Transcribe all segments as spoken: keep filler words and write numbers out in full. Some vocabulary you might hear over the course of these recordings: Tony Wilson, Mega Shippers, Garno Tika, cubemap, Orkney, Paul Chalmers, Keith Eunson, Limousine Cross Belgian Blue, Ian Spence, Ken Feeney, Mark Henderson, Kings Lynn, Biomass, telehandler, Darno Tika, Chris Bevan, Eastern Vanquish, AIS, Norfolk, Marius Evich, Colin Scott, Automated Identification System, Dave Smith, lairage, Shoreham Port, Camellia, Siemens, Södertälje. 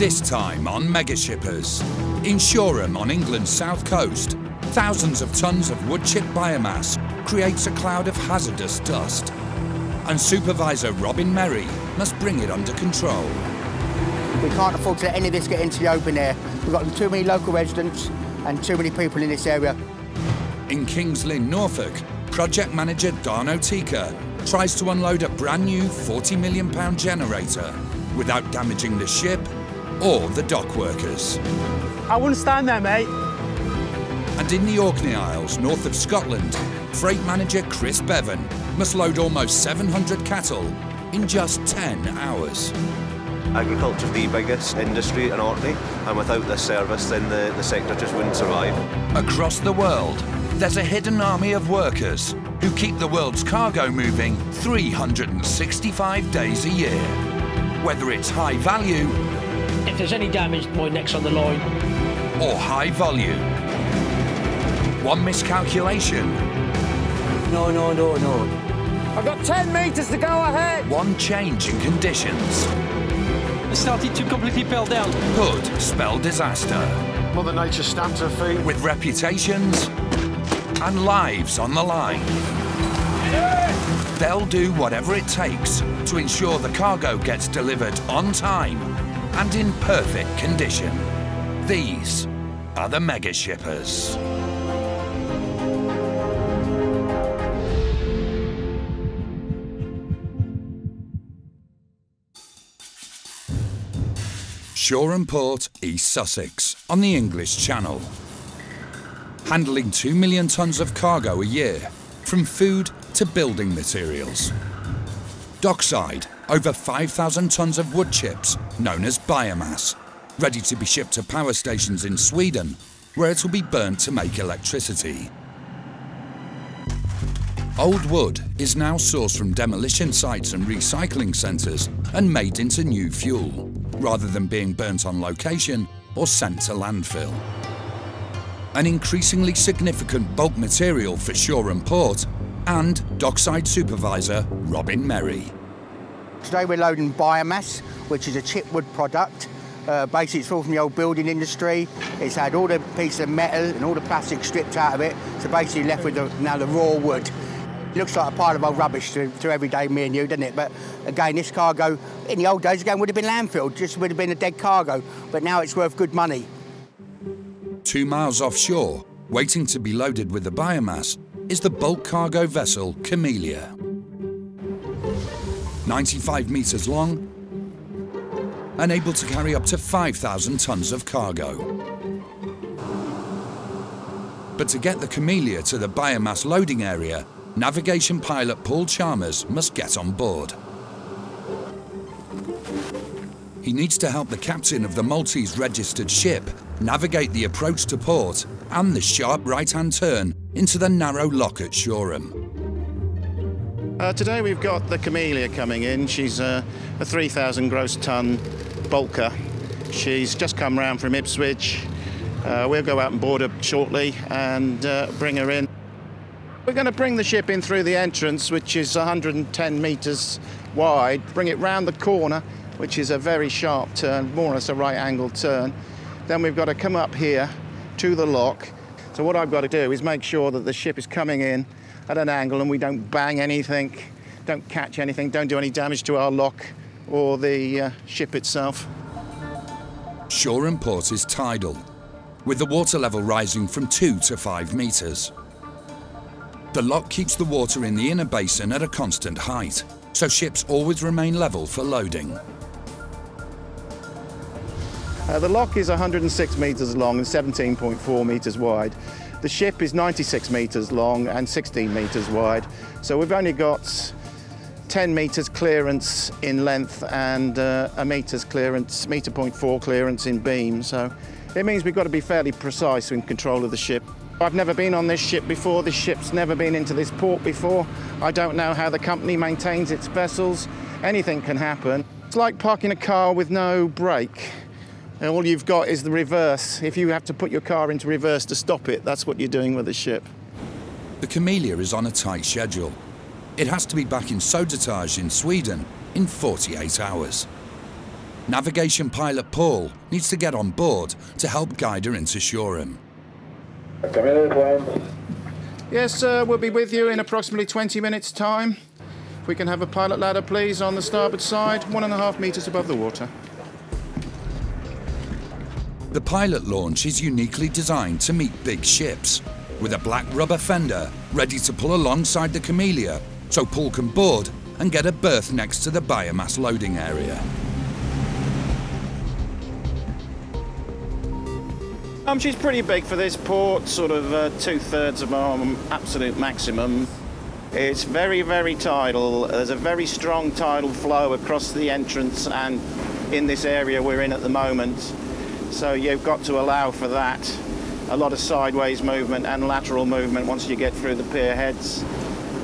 This time on Mega Shippers. In Shoreham on England's south coast, thousands of tons of wood chip biomass creates a cloud of hazardous dust, and Supervisor Robin Merry must bring it under control. We can't afford to let any of this get into the open air. We've got too many local residents and too many people in this area. In Kings Lynn, Norfolk, project manager Darno Tika tries to unload a brand new forty million pound generator without damaging the ship or the dock workers. I wouldn't stand there, mate. And in the Orkney Isles, north of Scotland, freight manager Chris Bevan must load almost seven hundred cattle in just ten hours. Agriculture is the biggest industry in Orkney, and without this service, then the, the sector just wouldn't survive. Across the world, there's a hidden army of workers who keep the world's cargo moving three hundred sixty-five days a year. Whether it's high value, if there's any damage, my neck's on the line, or high volume. One miscalculation. No, no, no, no. I've got ten metres to go ahead. One change in conditions. It started to completely pale down. Could spell disaster. Mother Nature stamped her feet. With reputations and lives on the line. Yeah. They'll do whatever it takes to ensure the cargo gets delivered on time and in perfect condition. These are the Mega Shippers. Shoreham Port, East Sussex, on the English Channel. Handling two million tonnes of cargo a year, from food to building materials. Dockside, over five thousand tonnes of wood chips, known as biomass, ready to be shipped to power stations in Sweden, where it will be burnt to make electricity. Old wood is now sourced from demolition sites and recycling centres and made into new fuel, rather than being burnt on location or sent to landfill. An increasingly significant bulk material for Shoreham Port and dockside supervisor Robin Merry. Today we're loading biomass, which is a chip wood product. Uh, basically it's all from the old building industry. It's had all the pieces of metal and all the plastic stripped out of it, so basically left with the, now the raw wood. It looks like a pile of old rubbish to, to everyday me and you, doesn't it? But again, this cargo, in the old days, again, would have been landfilled, just would have been a dead cargo, but now it's worth good money. Two miles offshore, waiting to be loaded with the biomass, is the bulk cargo vessel Camellia. ninety-five metres long, and able to carry up to five thousand tonnes of cargo. But to get the Camellia to the biomass loading area, navigation pilot Paul Chalmers must get on board. He needs to help the captain of the Maltese-registered ship navigate the approach to port and the sharp right-hand turn into the narrow lock at Shoreham. Uh, today we've got the Camellia coming in. She's uh, a three thousand gross ton bulker. She's just come round from Ipswich. Uh, we'll go out and board her shortly and uh, bring her in. We're going to bring the ship in through the entrance, which is one hundred ten metres wide, bring it round the corner, which is a very sharp turn, more or less a right-angled turn. Then we've got to come up here to the lock. So what I've got to do is make sure that the ship is coming in at an angle and we don't bang anything, don't catch anything, don't do any damage to our lock or the uh, ship itself. Shoreham Port is tidal, with the water level rising from two to five metres. The lock keeps the water in the inner basin at a constant height, so ships always remain level for loading. Uh, the lock is one hundred six metres long and seventeen point four metres wide. The ship is ninety-six metres long and sixteen metres wide, so we've only got ten metres clearance in length and uh, a metre's clearance, metre point four clearance in beam, so it means we've got to be fairly precise in control of the ship. I've never been on this ship before, this ship's never been into this port before. I don't know how the company maintains its vessels. Anything can happen. It's like parking a car with no brake. All you've got is the reverse. If you have to put your car into reverse to stop it, that's what you're doing with the ship. The Camellia is on a tight schedule. It has to be back in Södertälje in Sweden in forty-eight hours. Navigation pilot Paul needs to get on board to help guide her into Shoreham. Yes, sir, we'll be with you in approximately twenty minutes' time. If we can have a pilot ladder, please, on the starboard side, one and a half metres above the water. The pilot launch is uniquely designed to meet big ships, with a black rubber fender ready to pull alongside the Camellia so Paul can board and get a berth next to the biomass loading area. Um, she's pretty big for this port, sort of uh, two-thirds of our absolute maximum. It's very, very tidal. There's a very strong tidal flow across the entrance and in this area we're in at the moment. So you've got to allow for that. A lot of sideways movement and lateral movement once you get through the pier heads.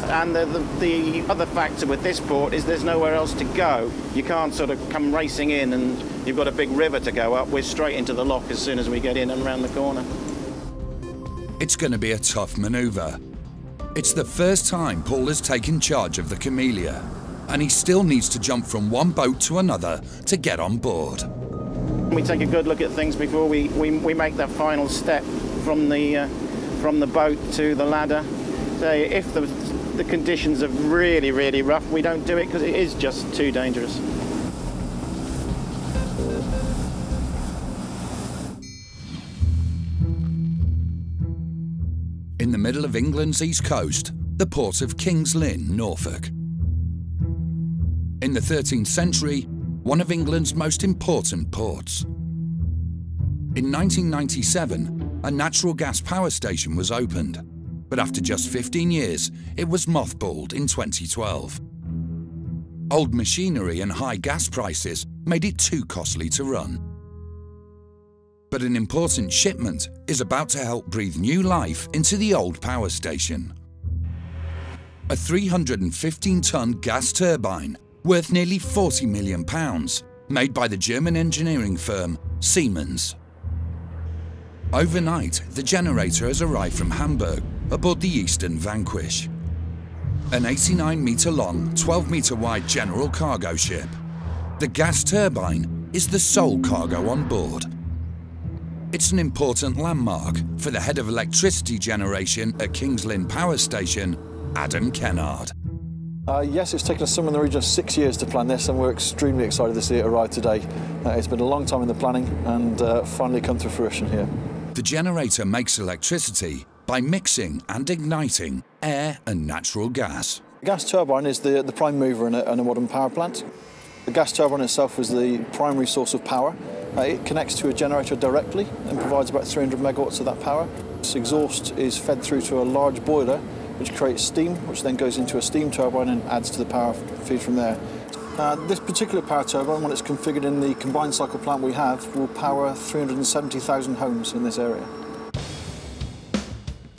And the, the, the other factor with this port is there's nowhere else to go. You can't sort of come racing in and you've got a big river to go up. We're straight into the lock as soon as we get in and round the corner. It's going to be a tough manoeuvre. It's the first time Paul has taken charge of the Camellia, and he still needs to jump from one boat to another to get on board. We take a good look at things before we, we, we make that final step from the, uh, from the boat to the ladder. So if the The conditions are really, really rough, we don't do it because it is just too dangerous. In the middle of England's east coast, the port of Kings Lynn, Norfolk. In the thirteenth century, one of England's most important ports. In nineteen ninety-seven, a natural gas power station was opened. But after just fifteen years, it was mothballed in twenty twelve. Old machinery and high gas prices made it too costly to run. But an important shipment is about to help breathe new life into the old power station. A three hundred fifteen ton gas turbine worth nearly forty million pounds, made by the German engineering firm Siemens. Overnight, the generator has arrived from Hamburg, aboard the Eastern Vanquish, an eighty-nine metre long, twelve metre wide general cargo ship. The gas turbine is the sole cargo on board. It's an important landmark for the head of electricity generation at Kings Lynn Power Station, Adam Kennard. Uh, yes, it's taken us somewhere in the region of six years to plan this, and we're extremely excited to see it arrive today. Uh, it's been a long time in the planning and uh, finally come to fruition here. The generator makes electricity by mixing and igniting air and natural gas. The gas turbine is the, the prime mover in a, in a modern power plant. The gas turbine itself is the primary source of power. Uh, it connects to a generator directly and provides about three hundred megawatts of that power. This exhaust is fed through to a large boiler which creates steam, which then goes into a steam turbine and adds to the power feed from there. Uh, this particular power turbine, when it's configured in the combined cycle plant we have, will power three hundred seventy thousand homes in this area.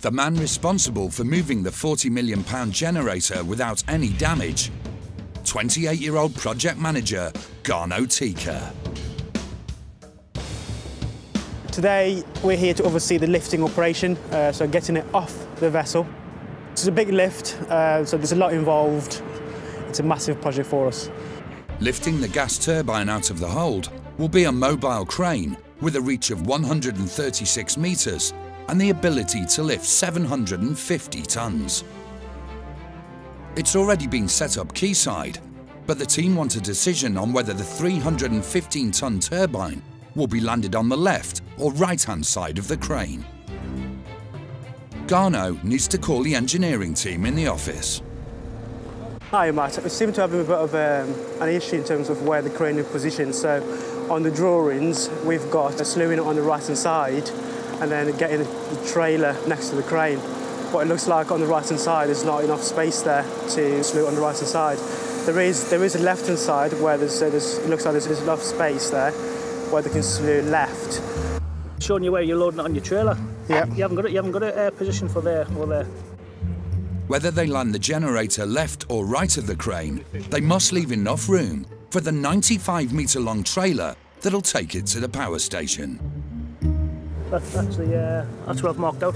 The man responsible for moving the forty million pound generator without any damage, twenty-eight-year-old project manager Garno Tika. Today we're here to oversee the lifting operation, uh, so getting it off the vessel. It's a big lift, uh, so there's a lot involved. It's a massive project for us. Lifting the gas turbine out of the hold will be a mobile crane with a reach of one hundred thirty-six metres and the ability to lift seven hundred fifty tonnes. It's already been set up quayside, but the team want a decision on whether the three hundred fifteen ton turbine will be landed on the left or right-hand side of the crane. Garno needs to call the engineering team in the office. Hi, Matt. We seem to have a bit of um, an issue in terms of where the crane is positioned. So on the drawings, we've got a slewing on the right-hand side, and then getting the trailer next to the crane. What it looks like on the right-hand side, there's not enough space there to slew on the right-hand side. There is, there is a left-hand side where there's, uh, there's, it looks like there's enough space there where they can slew left. Showing you where you're loading it on your trailer. Yeah. You haven't got it. You haven't got a uh, position for there or there. Whether they land the generator left or right of the crane, they must leave enough room for the ninety-five metre long trailer that'll take it to the power station. That's actually uh, that's what I've marked out.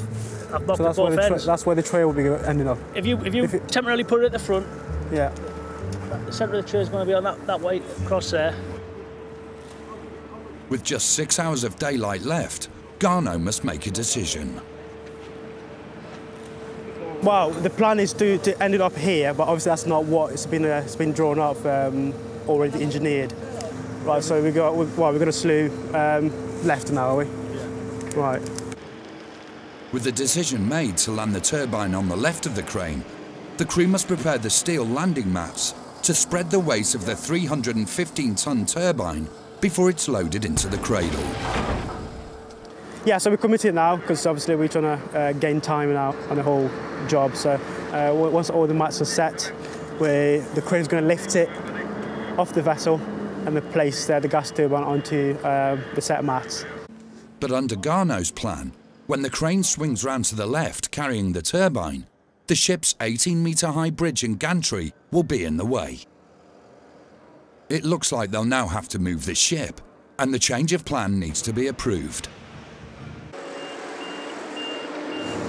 I've marked so that's, both where ends. that's where the trail will be ending up. If you if you if it... temporarily put it at the front, yeah, the centre of the trail is going to be on that that white cross there. With just six hours of daylight left, Garnaut must make a decision. Well, the plan is to, to end it up here, but obviously that's not what it's been, uh, it's been drawn up, um, already engineered. Right, so we got, we, well, we're going to slew um, left now, are we? Yeah. Right. With the decision made to land the turbine on the left of the crane, the crew must prepare the steel landing mats to spread the weight of the three hundred fifteen ton turbine before it's loaded into the cradle. Yeah, so we're committed now, because obviously we're trying to uh, gain time now on the whole job. So uh, once all the mats are set, we, the crane's going to lift it off the vessel and then place uh, the gas turbine onto uh, the set of mats. But under Garnaut's plan, when the crane swings round to the left carrying the turbine, the ship's eighteen metre high bridge and gantry will be in the way. It looks like they'll now have to move the ship, and the change of plan needs to be approved.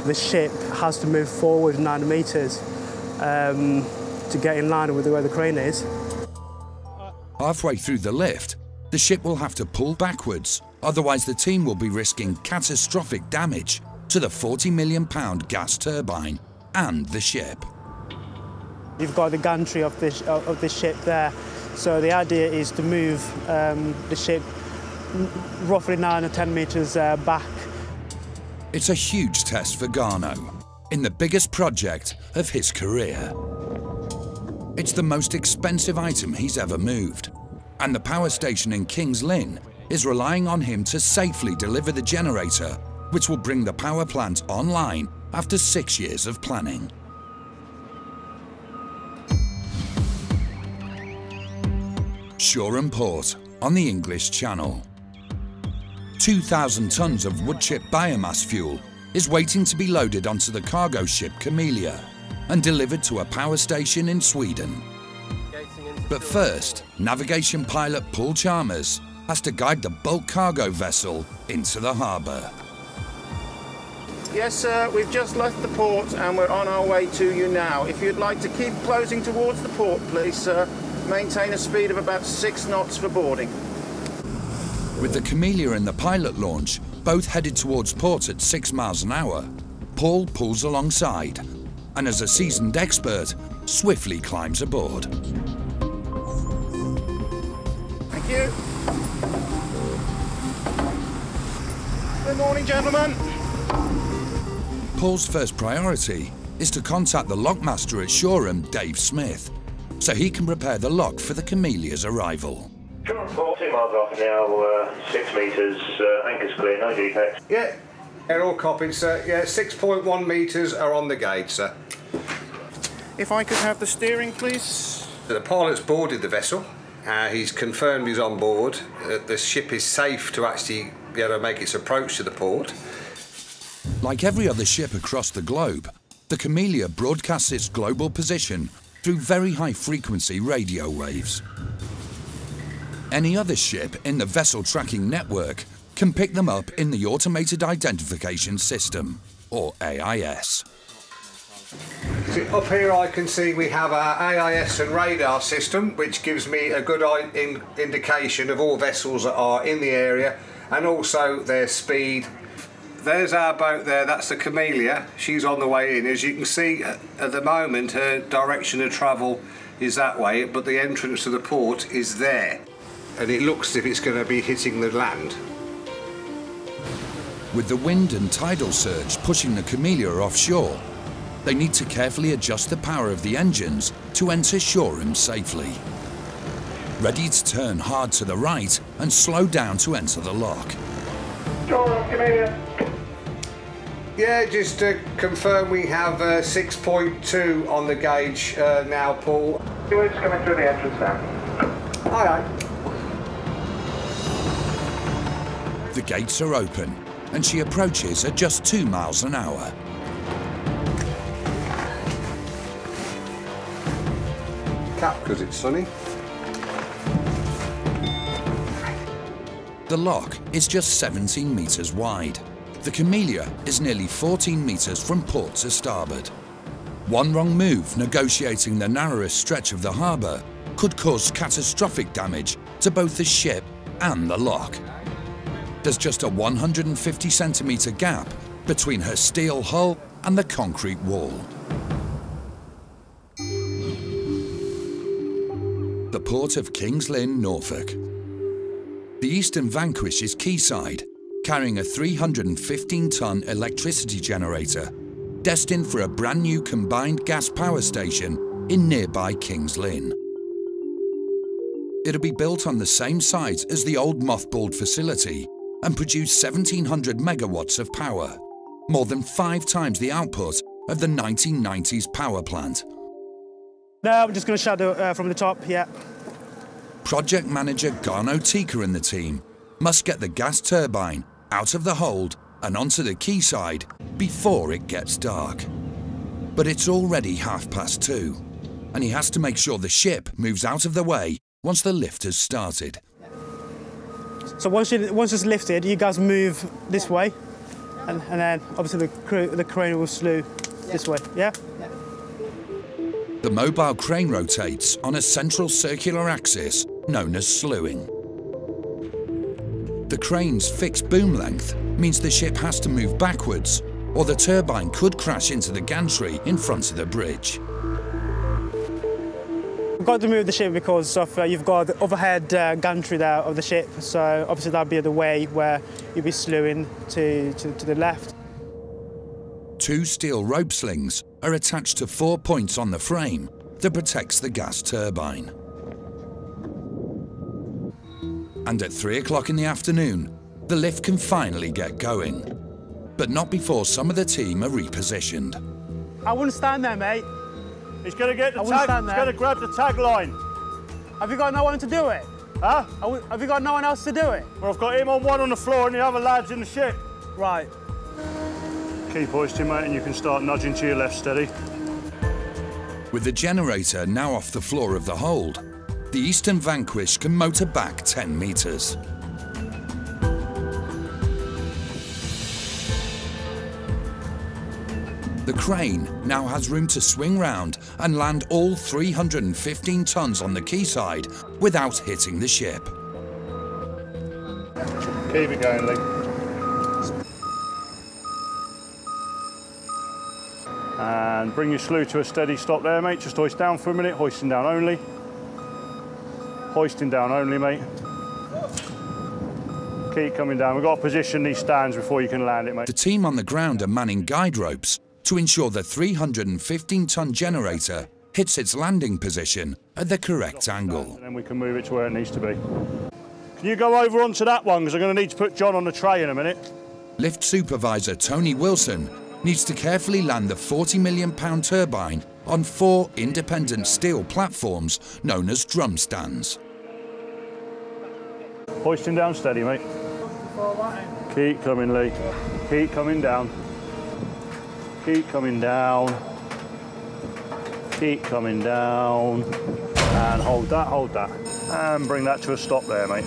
The ship has to move forward nine metres um, to get in line with where the crane is. Halfway through the lift, the ship will have to pull backwards, otherwise the team will be risking catastrophic damage to the forty million pound gas turbine and the ship. You've got the gantry of this, of this ship there, so the idea is to move um, the ship roughly nine or ten metres uh, back. It's a huge test for Garnaut, in the biggest project of his career. It's the most expensive item he's ever moved, and the power station in Kings Lynn is relying on him to safely deliver the generator, which will bring the power plant online after six years of planning. Shoreham Port, on the English Channel. two thousand tonnes of wood chip biomass fuel is waiting to be loaded onto the cargo ship Camellia and delivered to a power station in Sweden. But first, navigation pilot Paul Chalmers has to guide the bulk cargo vessel into the harbour. Yes, sir, we've just left the port and we're on our way to you now. If you'd like to keep closing towards the port, please, sir, maintain a speed of about six knots for boarding. With the Camellia and the pilot launch both headed towards port at six miles an hour, Paul pulls alongside and, as a seasoned expert, swiftly climbs aboard. Thank you. Good morning, gentlemen. Paul's first priority is to contact the lockmaster at Shoreham, Dave Smith, so he can prepare the lock for the Camellia's arrival. Current port, two miles off now, uh, six metres, uh, anchor's clear, no defects. Yeah, they're all copied, sir. Yeah, six point one metres are on the gauge, sir. If I could have the steering, please. The pilot's boarded the vessel. Uh, he's confirmed he's on board, that the ship is safe to actually be able to make its approach to the port. Like every other ship across the globe, the Camellia broadcasts its global position through very high-frequency radio waves. Any other ship in the vessel tracking network can pick them up in the Automated Identification System, or A I S. Up here I can see we have our A I S and radar system, which gives me a good in indication of all vessels that are in the area and also their speed. There's our boat there, that's the Camellia. She's on the way in. As you can see at the moment, her direction of travel is that way, but the entrance to the port is there. And it looks as if it's going to be hitting the land. With the wind and tidal surge pushing the Camellia offshore, they need to carefully adjust the power of the engines to enter Shoreham safely. Ready to turn hard to the right and slow down to enter the lock. Shoreham, Camellia. Yeah, just to confirm we have uh, six point two on the gauge uh, now, Paul. We're just coming through the entrance now. All right. The gates are open, and she approaches at just two miles an hour. Cap, because it's sunny. The lock is just seventeen metres wide. The Camellia is nearly fourteen metres from port to starboard. One wrong move negotiating the narrowest stretch of the harbour could cause catastrophic damage to both the ship and the lock. There's just a one hundred fifty centimetre gap between her steel hull and the concrete wall. The port of Kings Lynn, Norfolk. The Eastern Vanquish is quayside, carrying a three hundred fifteen tonne electricity generator, destined for a brand new combined gas power station in nearby Kings Lynn. It'll be built on the same site as the old mothballed facility and produce seventeen hundred megawatts of power, more than five times the output of the nineteen nineties power plant. No, I'm just going to shadow uh, from the top, yeah. Project manager Garno Tika and the team must get the gas turbine out of the hold and onto the quayside before it gets dark. But it's already half past two, and he has to make sure the ship moves out of the way once the lift has started. So once, you, once it's lifted, you guys move this way, and, and then obviously the, crew, the crane will slew this way, yeah? Yeah. The mobile crane rotates on a central circular axis known as slewing. The crane's fixed boom length means the ship has to move backwards or the turbine could crash into the gantry in front of the bridge. We've got to move the ship because of, uh, you've got the overhead uh, gantry there of the ship, so obviously that'd be the way where you'd be slewing to, to, to the left. Two steel rope slings are attached to four points on the frame that protects the gas turbine. And at three o'clock in the afternoon, the lift can finally get going, but not before some of the team are repositioned. I wouldn't stand there, mate. He's going to get the tag. He's going to grab the tagline. Have you got no one to do it? Huh? Have you got no one else to do it? Well, I've got him on one on the floor and the other lads in the ship. Right. Keep hoisting, mate, and you can start nudging to your left steady. With the generator now off the floor of the hold, the Eastern Vanquish can motor back ten metres. The crane now has room to swing round and land all three hundred fifteen tonnes on the quayside without hitting the ship. Keep it going, Lee. And bring your slew to a steady stop there, mate. Just hoist down for a minute, hoisting down only. Hoisting down only, mate. Keep coming down. We've got to position these stands before you can land it, mate. The team on the ground are manning guide ropes to ensure the three hundred fifteen tonne generator hits its landing position at the correct angle. And then we can move it to where it needs to be. Can you go over onto that one? Because I'm going to need to put John on the tray in a minute. Lift supervisor Tony Wilson needs to carefully land the forty million pound turbine on four independent steel platforms known as drum stands. Hoisting down steady, mate. Keep coming, Lee. Keep coming down. Keep coming down. Keep coming down. And hold that, hold that. And bring that to a stop there, mate.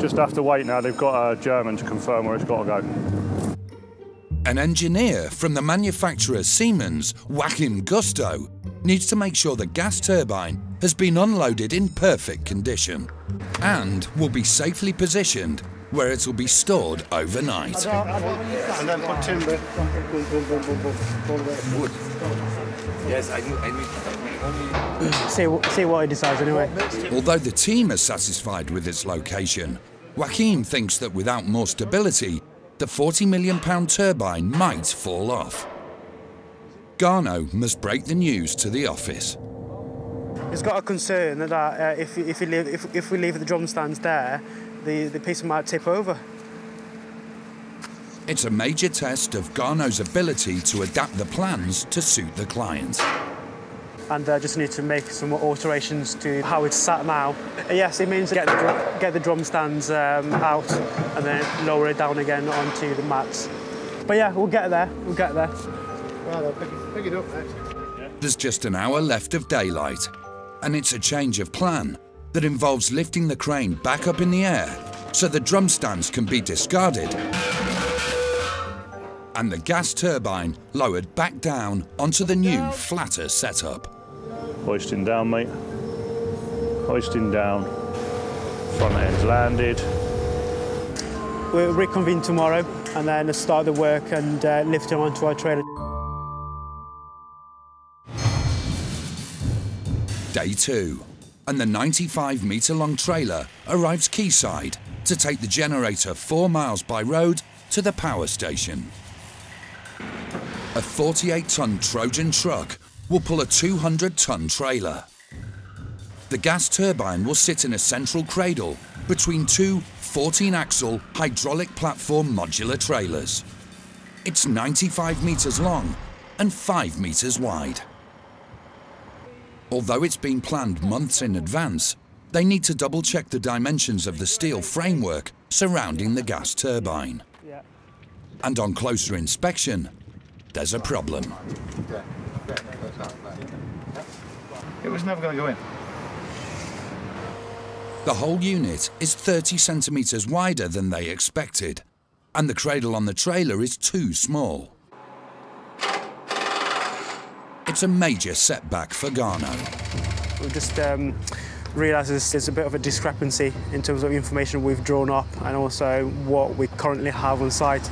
Just have to wait now, they've got a German to confirm where it's got to go. An engineer from the manufacturer Siemens, Joachim Gusto, needs to make sure the gas turbine has been unloaded in perfect condition and will be safely positioned where it will be stored overnight. And then put timber. Wood. Yes, I knew, I knew. See, see what he decides anyway. Although the team is satisfied with its location, Joachim thinks that without more stability, the forty million pound turbine might fall off. Garno must break the news to the office. It's got a concern that uh, if, if, you leave, if, if we leave the drum stands there, the, the piece might tip over. It's a major test of Garno's ability to adapt the plans to suit the client. And I uh, just need to make some alterations to how it's sat now. Uh, yes, it means get the, get the drum stands um, out and then lower it down again onto the mats. But yeah, we'll get there, we'll get there. Well, I'll pick it, pick it up next. There's just an hour left of daylight, and it's a change of plan that involves lifting the crane back up in the air so the drum stands can be discarded and the gas turbine lowered back down onto the new, flatter setup. Hoisting down, mate. Hoisting down. Front end's landed. We'll reconvene tomorrow and then start the work and uh, lift him onto our trailer. Day two, and the ninety-five metre long trailer arrives quayside to take the generator four miles by road to the power station. A forty-eight tonne Trojan truck will pull a two hundred tonne trailer. The gas turbine will sit in a central cradle between two fourteen axle hydraulic platform modular trailers. It's ninety-five metres long and five metres wide. Although it's been planned months in advance, they need to double-check the dimensions of the steel framework surrounding the gas turbine. And on closer inspection, there's a problem. It was never going to go in. The whole unit is thirty centimetres wider than they expected, and the cradle on the trailer is too small. It's a major setback for Garno. We've just um, realised there's a bit of a discrepancy in terms of information we've drawn up and also what we currently have on site.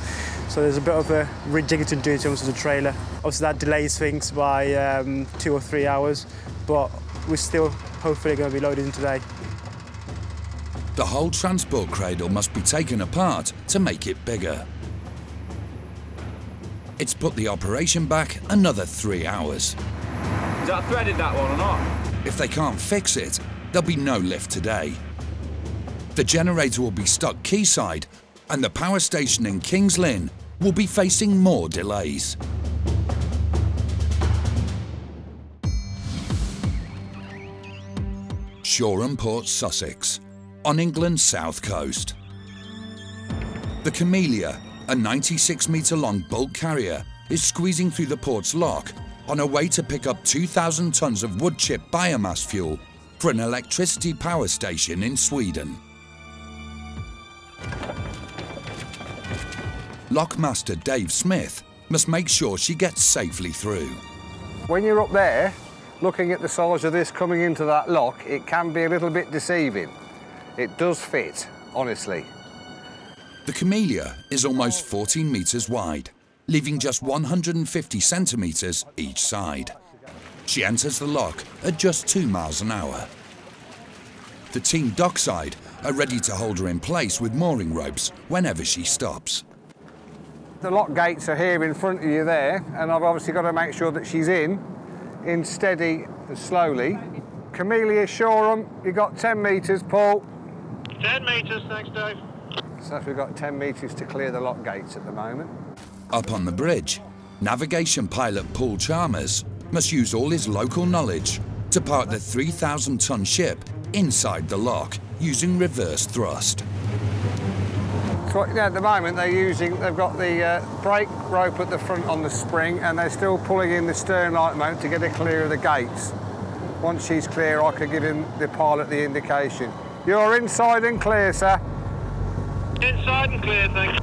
So there's a bit of a rejigging to do in terms of the trailer. Obviously that delays things by um, two or three hours, but we're still hopefully going to be loaded in today. The whole transport cradle must be taken apart to make it bigger. It's put the operation back another three hours. Is that threaded, that one, or not? If they can't fix it, there'll be no lift today. The generator will be stuck quayside, and the power station in Kings Lynn will be facing more delays. Shoreham Port, Sussex, on England's south coast. The Camellia, a ninety-six metre long bulk carrier, is squeezing through the port's lock on her way to pick up two thousand tonnes of wood chip biomass fuel for an electricity power station in Sweden. Lockmaster Dave Smith must make sure she gets safely through. When you're up there, looking at the size of this coming into that lock, it can be a little bit deceiving. It does fit, honestly. The Camellia is almost fourteen metres wide, leaving just one hundred fifty centimetres each side. She enters the lock at just two miles an hour. The team dockside are ready to hold her in place with mooring ropes whenever she stops. The lock gates are here in front of you there, and I've obviously got to make sure that she's in, in steady and slowly. Camellia Shoreham, you've got ten metres, Paul. ten metres, thanks, Dave. So we've got ten metres to clear the lock gates at the moment. Up on the bridge, navigation pilot Paul Chalmers must use all his local knowledge to park the three thousand tonne ship inside the lock using reverse thrust. So, you know, at the moment they're using, they've got the uh, brake rope at the front on the spring, and they're still pulling in the stern light mount to get her clear of the gates. Once she's clear, I can give him the pilot the indication. You're inside and clear, sir. Inside and clear, thank you.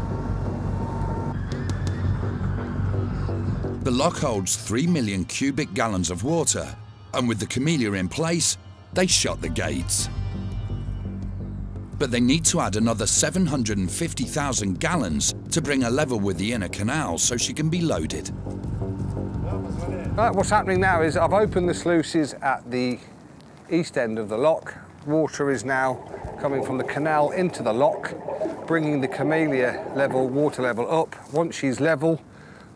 The lock holds three million cubic gallons of water, and with the Camellia in place, they shut the gates. But they need to add another seven hundred fifty thousand gallons to bring her level with the inner canal so she can be loaded. Right, what's happening now is I've opened the sluices at the east end of the lock. Water is now coming from the canal into the lock, bringing the Camellia level, water level up. Once she's level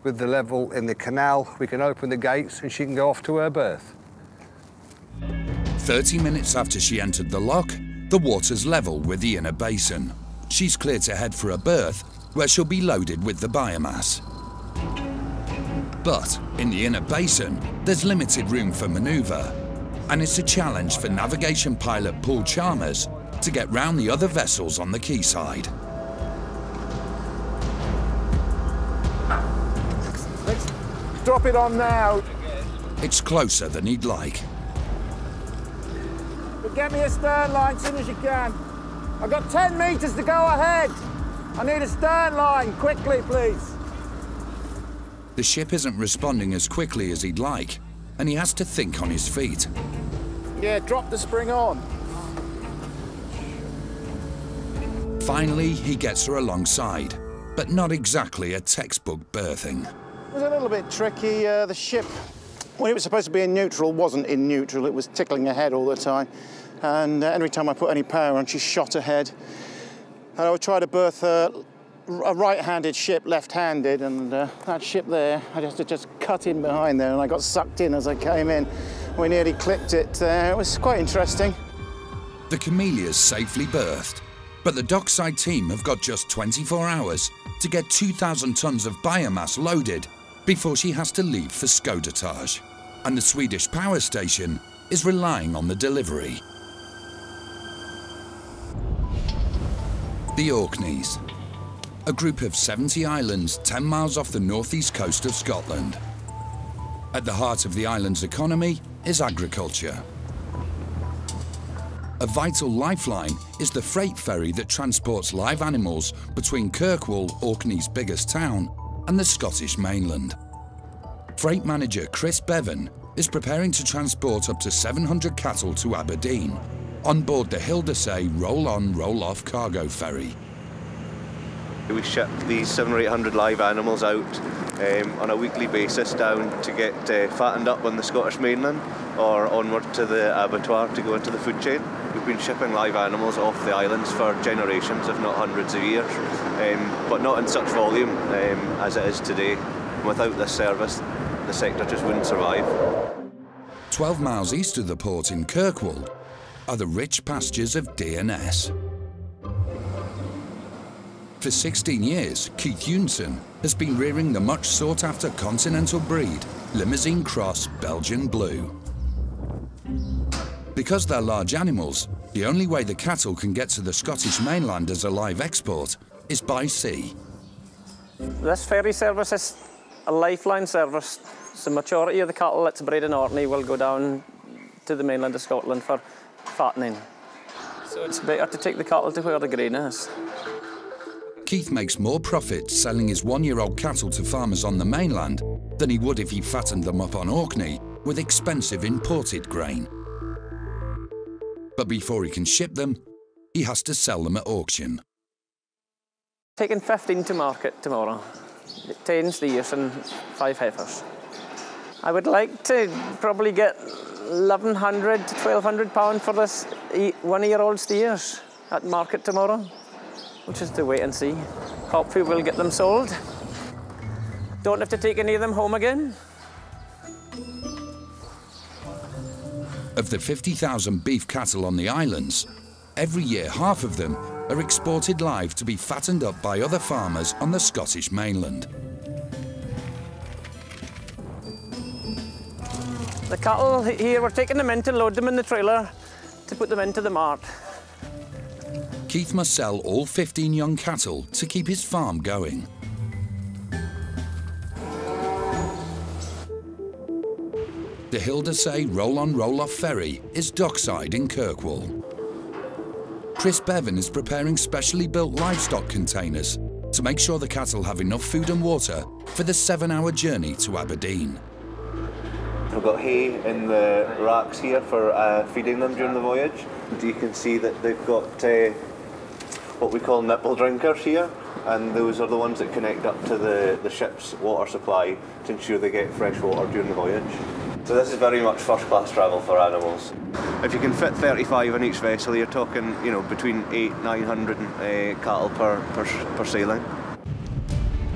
with the level in the canal, we can open the gates and she can go off to her berth. thirty minutes after she entered the lock, the water's level with the inner basin. She's clear to head for her berth, where she'll be loaded with the biomass. But in the inner basin, there's limited room for manoeuvre, and it's a challenge for navigation pilot Paul Chalmers to get round the other vessels on the quayside. Let's drop it on now. It's closer than he'd like. But get me a stern line as soon as you can. I've got ten metres to go ahead. I need a stern line, quickly, please. The ship isn't responding as quickly as he'd like, and he has to think on his feet. Yeah, drop the spring on. Finally, he gets her alongside, but not exactly a textbook berthing. It was a little bit tricky. Uh, the ship, when it was supposed to be in neutral, wasn't in neutral. It was tickling ahead all the time. And uh, every time I put any power on, she shot ahead. And I would try to berth her uh, a right-handed ship, left-handed, and uh, that ship there, I just, just cut in behind there, and I got sucked in as I came in. We nearly clipped it. Uh, it was quite interesting. The Camellia's safely berthed, but the dockside team have got just twenty-four hours to get two thousand tonnes of biomass loaded before she has to leave for Södertälje, and the Swedish power station is relying on the delivery. The Orkneys. A group of seventy islands ten miles off the northeast coast of Scotland. At the heart of the island's economy is agriculture. A vital lifeline is the freight ferry that transports live animals between Kirkwall, Orkney's biggest town, and the Scottish mainland. Freight manager Chris Bevan is preparing to transport up to seven hundred cattle to Aberdeen on board the Hildesay roll-on, roll-off cargo ferry. We ship these seven or eight hundred live animals out um, on a weekly basis down to get uh, fattened up on the Scottish mainland or onward to the abattoir to go into the food chain. We've been shipping live animals off the islands for generations, if not hundreds of years, um, but not in such volume um, as it is today. Without this service, the sector just wouldn't survive. twelve miles east of the port in Kirkwall are the rich pastures of D and S. For sixteen years, Keith Eunson has been rearing the much sought-after continental breed, Limousine Cross Belgian Blue. Because they're large animals, the only way the cattle can get to the Scottish mainland as a live export is by sea. This ferry service is a lifeline service. So the majority of the cattle that's bred in Orkney will go down to the mainland of Scotland for fattening. So it's better to take the cattle to where the grain is. Keith makes more profit selling his one-year-old cattle to farmers on the mainland than he would if he fattened them up on Orkney with expensive imported grain. But before he can ship them, he has to sell them at auction. Taking fifteen to market tomorrow. ten steers and five heifers. I would like to probably get eleven hundred to twelve hundred pounds for this one-year-old steers at market tomorrow. We'll just to wait and see. Hopefully we'll get them sold. Don't have to take any of them home again. Of the fifty thousand beef cattle on the islands, every year half of them are exported live to be fattened up by other farmers on the Scottish mainland. The cattle here, we're taking them in to load them in the trailer to put them into the mart. Keith must sell all fifteen young cattle to keep his farm going. The Hildesay roll-on roll-off ferry is dockside in Kirkwall. Chris Bevan is preparing specially built livestock containers to make sure the cattle have enough food and water for the seven-hour journey to Aberdeen. We've got hay in the racks here for uh, feeding them during the voyage. You can see that they've got uh, what we call nipple drinkers here, and those are the ones that connect up to the, the ship's water supply to ensure they get fresh water during the voyage. So this is very much first-class travel for animals. If you can fit thirty-five in each vessel, you're talking, you know, between eight hundred, nine hundred uh, cattle per, per, per sailing.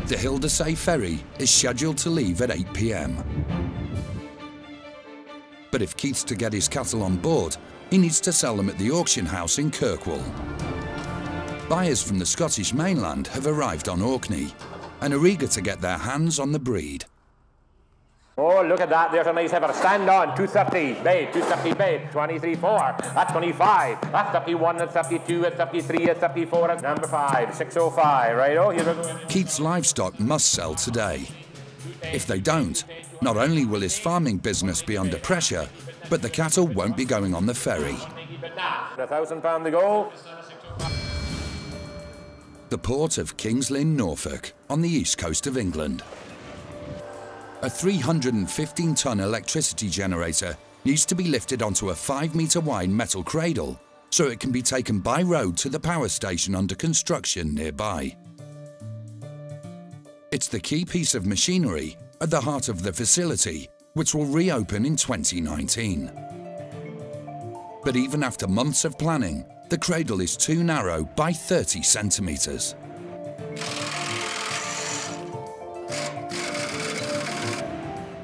The Hildesay ferry is scheduled to leave at eight p m. But if Keith's to get his cattle on board, he needs to sell them at the auction house in Kirkwall. Buyers from the Scottish mainland have arrived on Orkney and are eager to get their hands on the breed. Oh, look at that, there's a nice heifer. Stand on, two thirty, bait, two thirty, bait, twenty-three four, that's twenty-five, that's thirty-one, that's thirty-two, that's thirty-three, that's thirty-four, that's number five, six oh five, right, oh, here we go. Keith's livestock must sell today. If they don't, not only will his farming business be under pressure, but the cattle won't be going on the ferry. A thousand pound to go. The port of Kings Lynn, Norfolk, on the east coast of England. A three hundred fifteen tonne electricity generator needs to be lifted onto a five metre wide metal cradle so it can be taken by road to the power station under construction nearby. It's the key piece of machinery at the heart of the facility, which will reopen in twenty nineteen. But even after months of planning, the cradle is too narrow by thirty centimetres.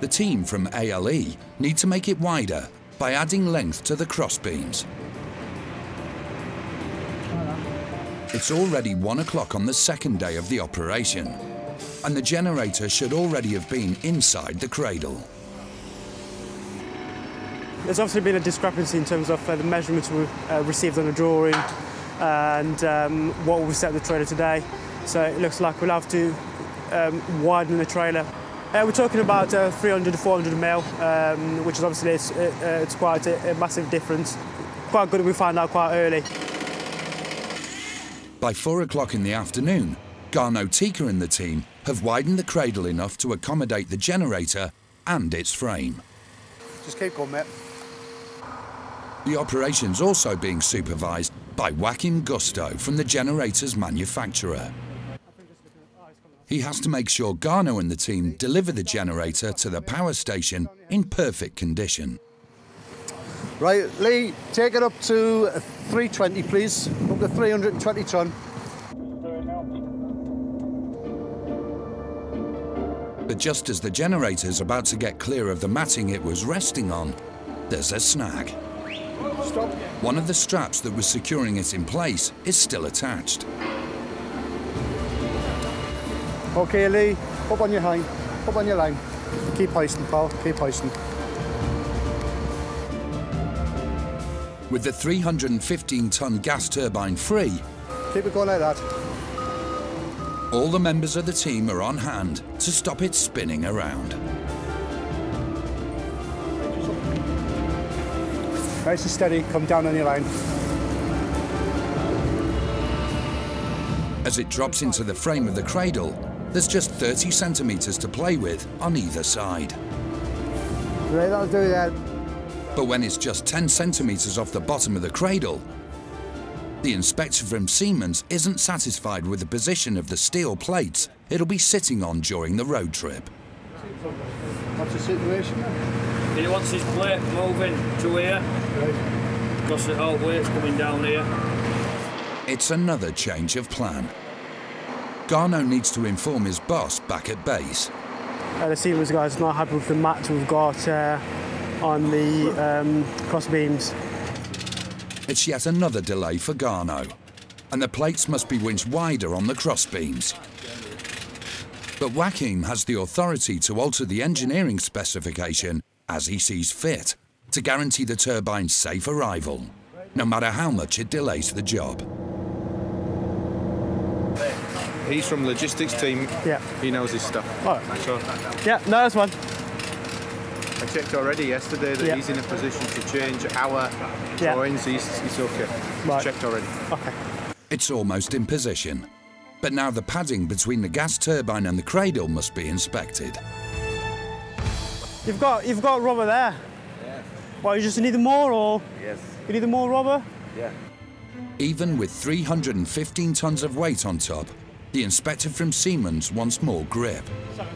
The team from A L E need to make it wider by adding length to the crossbeams. It's already one o'clock on the second day of the operation, and the generator should already have been inside the cradle. There's obviously been a discrepancy in terms of uh, the measurements we uh, received on the drawing and um, what we set the trailer today. So it looks like we'll have to um, widen the trailer. Uh, we're talking about uh, three hundred to four hundred mil, um, which is obviously it's, it, uh, it's quite a, a massive difference. Quite good we found out quite early. By four o'clock in the afternoon, Garno Tika and the team have widened the cradle enough to accommodate the generator and its frame. Just keep going, mate. The operation's also being supervised by Joachim Gusto from the generator's manufacturer. He has to make sure Garno and the team deliver the generator to the power station in perfect condition. Right, Lee, take it up to three twenty, please. Up to three hundred twenty tonne. But just as the generator's about to get clear of the matting it was resting on, there's a snag. Stop. One of the straps that was securing it in place is still attached. OK, Lee, up on your line, up on your line. Keep hoisting, pal, keep hoisting. With the three hundred fifteen tonne gas turbine free... Keep it going like that. All the members of the team are on hand to stop it spinning around. Nice and steady, come down on your line. As it drops into the frame of the cradle, there's just thirty centimetres to play with on either side. Right, that'll do that. But when it's just ten centimetres off the bottom of the cradle, the inspector from Siemens isn't satisfied with the position of the steel plates it'll be sitting on during the road trip. What's the situation then? He wants his plate moving to here, right, because the whole weight's coming down here. It's another change of plan. Garno needs to inform his boss back at base. Uh, the Siemens guys are not happy with the mat we've got uh, on the um, crossbeams. It's yet another delay for Garno, and the plates must be winched wider on the crossbeams. But Joachim has the authority to alter the engineering specification as he sees fit to guarantee the turbine's safe arrival, no matter how much it delays the job. He's from logistics team. Yeah. He knows his stuff. Oh. So. Yeah, no, that's one. I checked already yesterday that yeah. he's in a position to change our yeah. drawings. He's, he's OK. Right. Checked already. OK. It's almost in position. But now the padding between the gas turbine and the cradle must be inspected. You've got you've got rubber there. Yeah. Well, you just need more, or yes, you need more rubber. Yeah. Even with three hundred fifteen tonnes of weight on top, the inspector from Siemens wants more grip.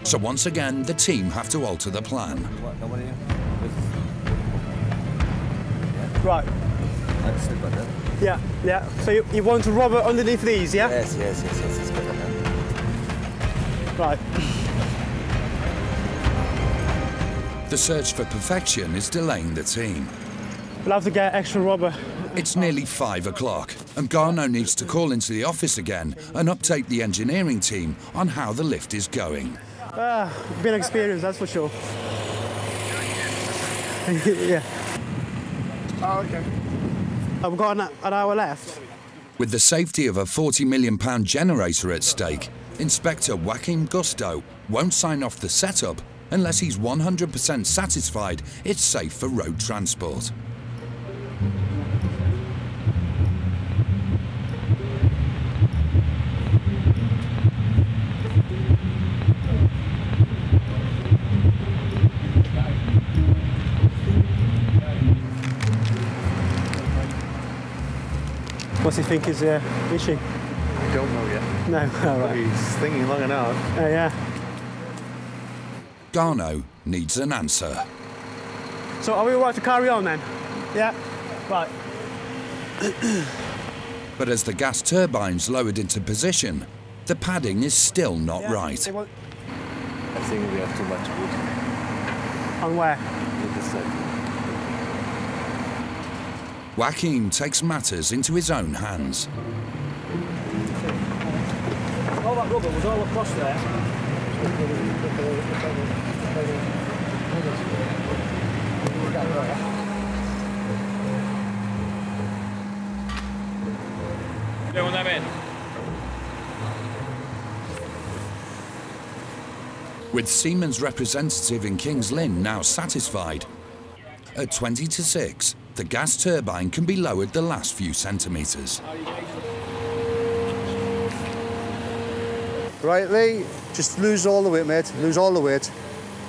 So once again, the team have to alter the plan. Right. Yeah, yeah. So you, you want rubber underneath these, yeah? Yes, yes, yes, yes. It's better now. Right. The search for perfection is delaying the team. We'll have to get extra rubber. It's nearly five o'clock, and Garno needs to call into the office again and update the engineering team on how the lift is going. Ah, uh, been experienced, that's for sure. Yeah. Oh, okay. I've got an, an hour left. With the safety of a forty million pound generator at stake, Inspector Joachim Gusto won't sign off the setup unless he's one hundred percent satisfied it's safe for road transport. What's he think is uh, issue? I don't know yet. No, all right. He's thinking long enough. Oh, uh, yeah. Garno needs an answer. So are we all right to carry on then? Yeah? Right. But as the gas turbine's lowered into position, the padding is still not yeah, right. Won't... I think we have too much wood. On where? This side. Joaquin takes matters into his own hands. All that rubber was all across there. They want them in. With Siemens' representative in Kings Lynn now satisfied, at twenty to six, the gas turbine can be lowered the last few centimetres. Right, Lee, just lose all the weight, mate. Lose all the weight.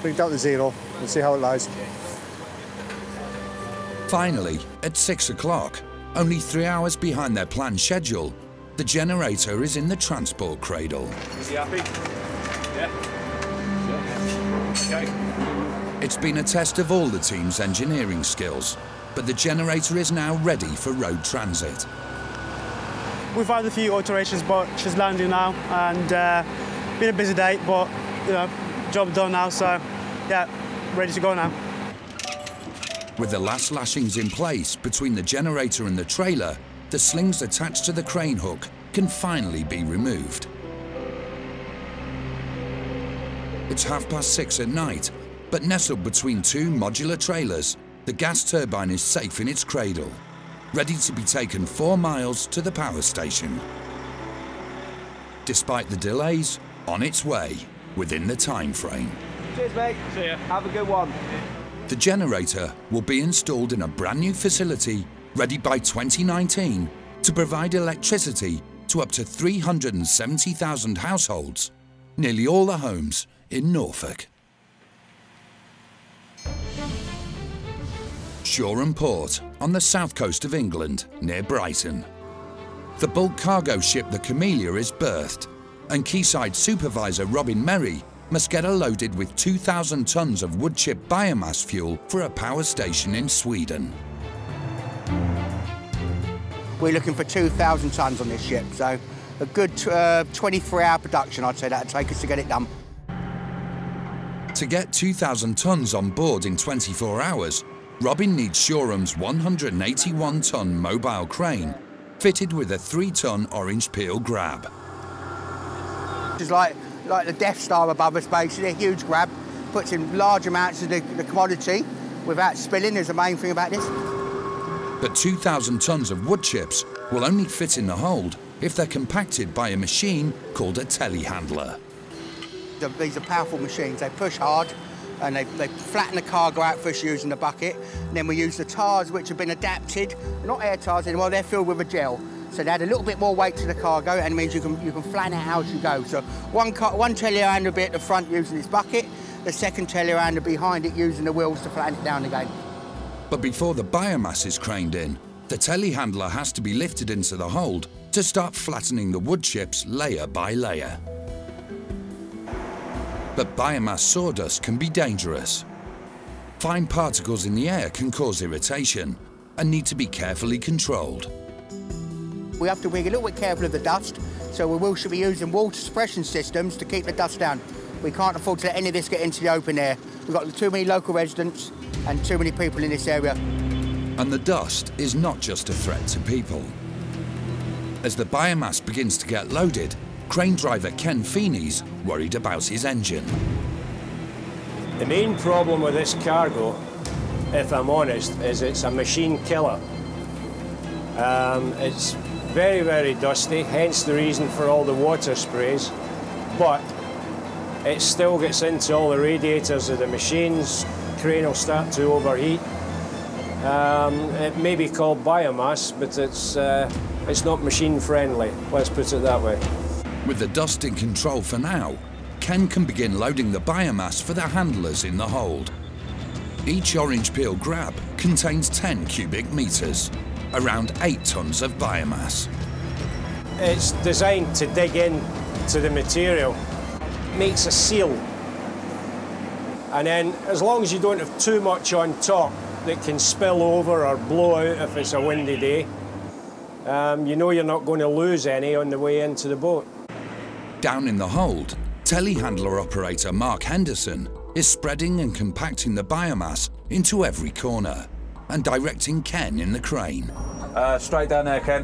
Bring it down to zero and see how it lies. Finally, at six o'clock, only three hours behind their planned schedule, the generator is in the transport cradle. Is he happy? Yeah. Yeah. Okay. It's been a test of all the team's engineering skills, but the generator is now ready for road transit. We've had a few alterations, but she's landing now, and uh, been a busy day, but you know, job done now, so yeah, ready to go now. With the last lashings in place between the generator and the trailer, the slings attached to the crane hook can finally be removed. It's half past six at night, but nestled between two modular trailers, the gas turbine is safe in its cradle, ready to be taken four miles to the power station. Despite the delays, on its way, within the time frame. Cheers, mate. See ya. Have a good one. The generator will be installed in a brand new facility, ready by twenty nineteen, to provide electricity to up to three hundred seventy thousand households, nearly all the homes in Norfolk. Shoreham Port, on the south coast of England, near Brighton. The bulk cargo ship the Camellia is berthed, and quayside supervisor Robin Merry must get her loaded with two thousand tonnes of wood chip biomass fuel for a power station in Sweden. We're looking for two thousand tonnes on this ship, so a good twenty-three hour uh, production, I'd say that'd take us to get it done. To get two thousand tonnes on board in twenty-four hours, Robin needs Shoreham's one hundred eighty-one tonne mobile crane, fitted with a three tonne orange peel grab. It's like, like the Death Star above us, basically. A huge grab, puts in large amounts of the, the commodity without spilling, is the main thing about this. But two thousand tonnes of wood chips will only fit in the hold if they're compacted by a machine called a telehandler. These are powerful machines, they push hard, and they, they flatten the cargo out for us using the bucket. And then we use the tars which have been adapted, not air tars anymore, they're filled with a gel. So they add a little bit more weight to the cargo, and it means you can, you can flatten it out as you go. So one, one telehandler will be at the front using this bucket, the second telehandler behind it using the wheels to flatten it down again. But before the biomass is craned in, the telehandler has to be lifted into the hold to start flattening the wood chips layer by layer. But biomass sawdust can be dangerous. Fine particles in the air can cause irritation and need to be carefully controlled. We have to be a little bit careful of the dust, so we will should be using water suppression systems to keep the dust down. We can't afford to let any of this get into the open air. We've got too many local residents and too many people in this area. And the dust is not just a threat to people. As the biomass begins to get loaded, crane driver Ken Feeney's worried about his engine. The main problem with this cargo, if I'm honest, is it's a machine killer. Um, it's very, very dusty, hence the reason for all the water sprays, but it still gets into all the radiators of the machines, crane will start to overheat. Um, it may be called biomass, but it's, uh, it's not machine friendly, let's put it that way. With the dust in control for now, Ken can begin loading the biomass for the handlers in the hold. Each orange peel grab contains ten cubic metres, around eight tons of biomass. It's designed to dig in to the material. It makes a seal. And then, as long as you don't have too much on top that can spill over or blow out if it's a windy day, um, you know you're not going to lose any on the way into the boat. Down in the hold, telehandler operator Mark Henderson is spreading and compacting the biomass into every corner and directing Ken in the crane. Uh, straight down there, Ken.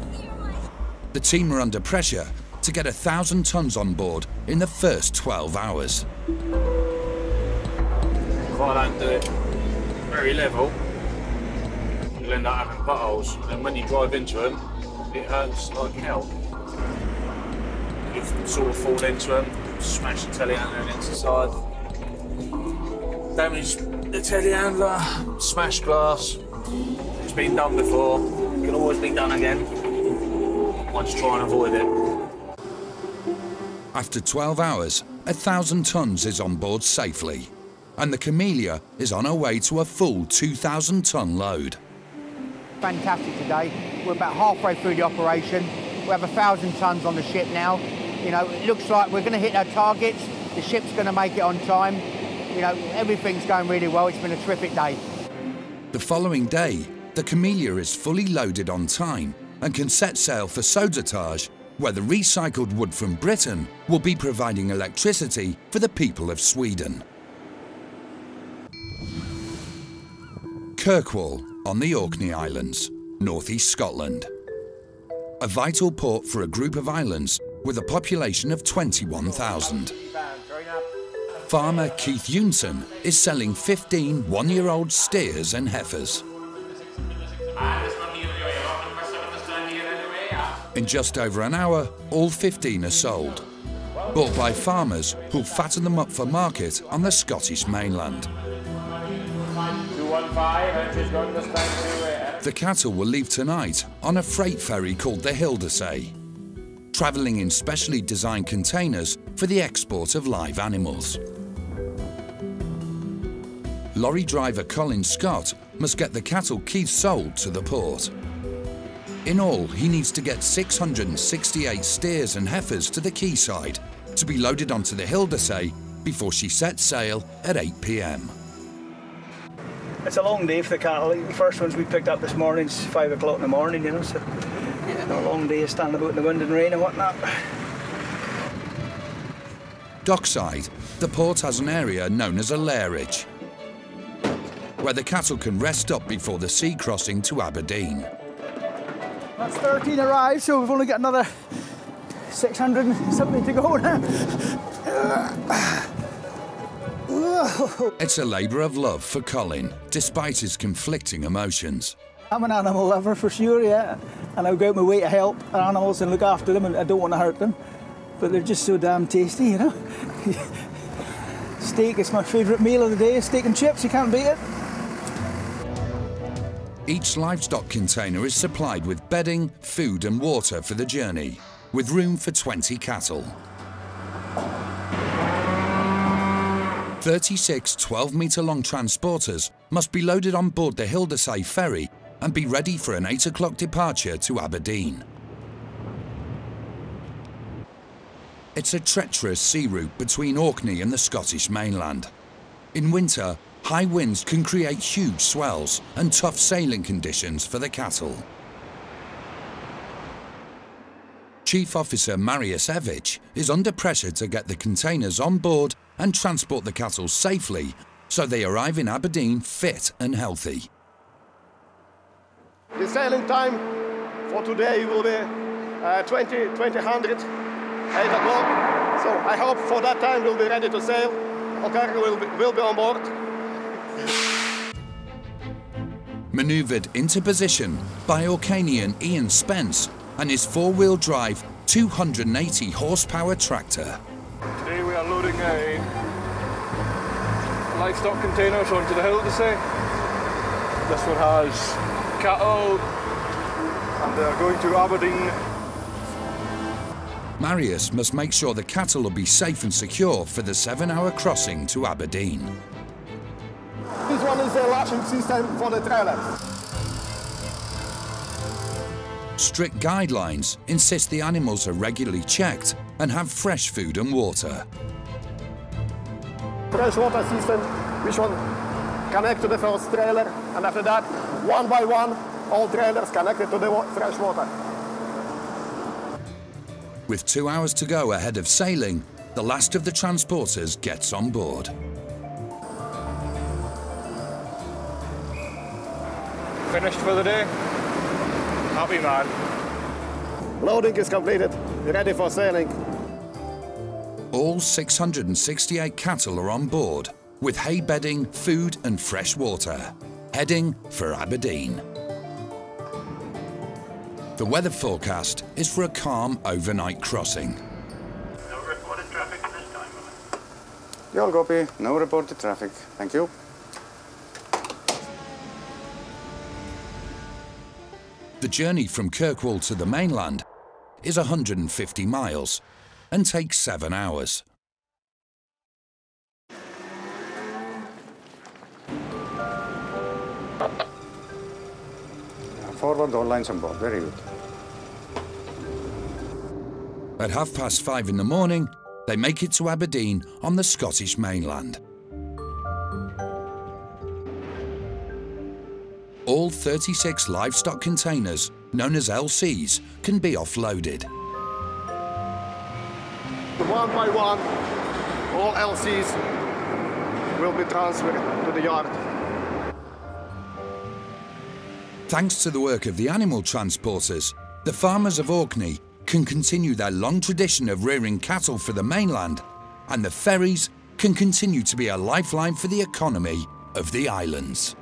The team are under pressure to get a thousand tons on board in the first twelve hours. If I don't do it very level, you'll end up having potholes, and when you drive into them, it hurts like hell. You sort of fall into them, smash the telehandler against the side, damage the telehandler, smash glass. It's been done before, it can always be done again. I just try and avoid it. After twelve hours, a thousand tons is on board safely, and the Camellia is on her way to a full two thousand ton load. Fantastic today. We're about halfway through the operation. We have a thousand tons on the ship now. You know, it looks like we're going to hit our targets. The ship's going to make it on time. You know, everything's going really well. It's been a terrific day. The following day, the Camellia is fully loaded on time and can set sail for Södertälje, where the recycled wood from Britain will be providing electricity for the people of Sweden. Kirkwall, on the Orkney Islands, northeast Scotland. A vital port for a group of islands with a population of twenty-one thousand. Farmer Keith Eunson is selling fifteen one-year-old steers and heifers. In just over an hour, all fifteen are sold, bought by farmers who'll fatten them up for market on the Scottish mainland. The cattle will leave tonight on a freight ferry called the Hildesay, travelling in specially designed containers for the export of live animals. Lorry driver Colin Scott must get the cattle Keith sold to the port. In all, he needs to get six hundred sixty-eight steers and heifers to the quayside to be loaded onto the Hildesay before she sets sail at eight p m. It's a long day for the cattle. The first ones we picked up this morning is five o'clock in the morning, you know, so yeah, a long day standing about in the wind and rain and whatnot. Dockside, the port has an area known as a lairage, where the cattle can rest up before the sea crossing to Aberdeen. That's thirteen arrived, so we've only got another six hundred and something to go now. It's a labour of love for Colin, despite his conflicting emotions. I'm an animal lover for sure, yeah, and I'll go out my way to help animals and look after them, and I don't want to hurt them, but they're just so damn tasty, you know. Steak is my favourite meal of the day, steak and chips, you can't beat it. Each livestock container is supplied with bedding, food and water for the journey, with room for twenty cattle. thirty-six twelve metre long transporters must be loaded on board the Hildesay ferry and be ready for an eight o'clock departure to Aberdeen. It's a treacherous sea route between Orkney and the Scottish mainland. In winter, high winds can create huge swells and tough sailing conditions for the cattle. Chief Officer Marius Evich is under pressure to get the containers on board and transport the cattle safely so they arrive in Aberdeen fit and healthy. The sailing time for today will be uh, twenty, twenty hundred, eight o'clock. So I hope for that time we'll be ready to sail. All cargo will be, will be on board. Manoeuvred into position by Orkanian Ian Spence and his four-wheel drive two hundred eighty horsepower tractor. Today we are loading a livestock containers onto the Hildesay. This one has cattle and they're going to Aberdeen. Marius must make sure the cattle will be safe and secure for the seven-hour crossing to Aberdeen. This one is the latching system for the trailer. Strict guidelines insist the animals are regularly checked and have fresh food and water. Fresh water system, which one connected to the first trailer, and after that, one by one, all trailers connected to the fresh water. With two hours to go ahead of sailing, the last of the transporters gets on board. Finished for the day. Happy man. Loading is completed. Ready for sailing. All six hundred sixty-eight cattle are on board, with hay bedding, food and fresh water, heading for Aberdeen. The weather forecast is for a calm overnight crossing. You'll copy. No reported traffic. Thank you. The journey from Kirkwall to the mainland is one hundred fifty miles and takes seven hours. Forward, all lines on board. Very good. At half past five in the morning, they make it to Aberdeen on the Scottish mainland. All thirty-six livestock containers, known as L Cs, can be offloaded. One by one, all L Cs will be transferred to the yard. Thanks to the work of the animal transporters, the farmers of Orkney can continue their long tradition of rearing cattle for the mainland, and the ferries can continue to be a lifeline for the economy of the islands.